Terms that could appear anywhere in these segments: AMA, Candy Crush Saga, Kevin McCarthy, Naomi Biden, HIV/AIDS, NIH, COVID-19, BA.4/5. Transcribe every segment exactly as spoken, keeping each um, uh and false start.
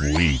sweet.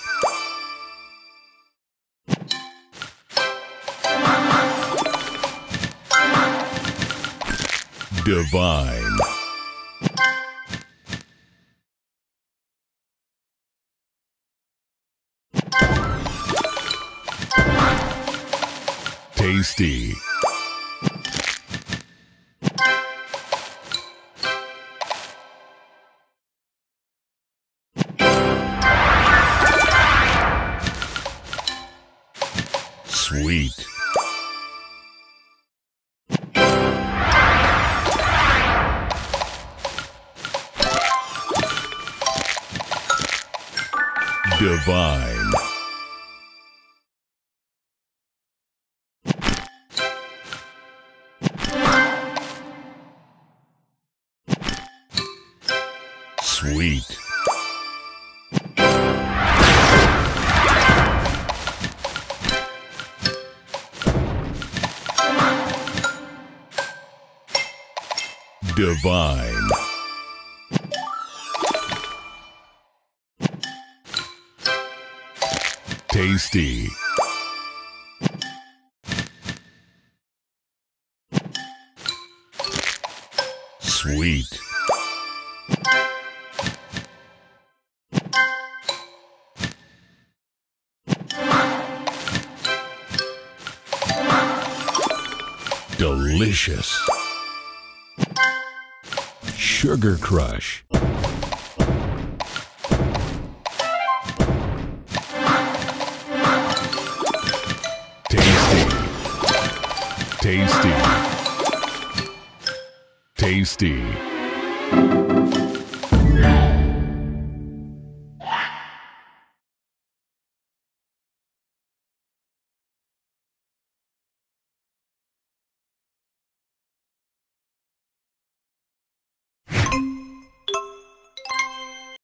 Divine. Tasty. Sweet. Divine. Sweet. Divine. Tasty. Sweet. Delicious. Sugar Crush. Tasty. Tasty.